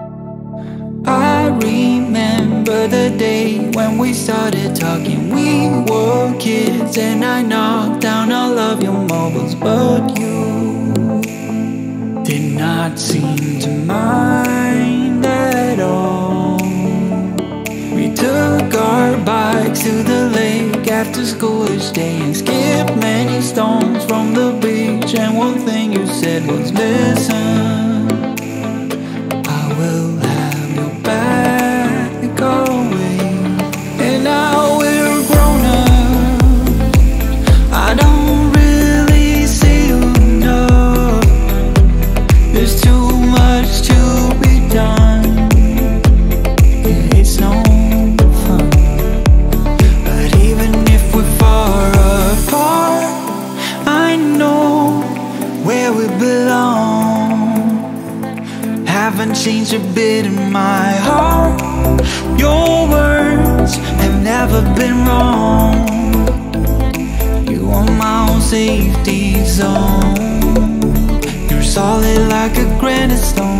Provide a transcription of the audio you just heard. I remember the day when we started talking. We were kids and I knocked down all of your marbles, but you did not seem to mind at all. We took our bikes to the lake after school each day and skipped many stones from the beach. And one thing you said was, listen, haven't changed a bit in my heart. Your words have never been wrong. You are my own safety zone. You're solid like a granite stone.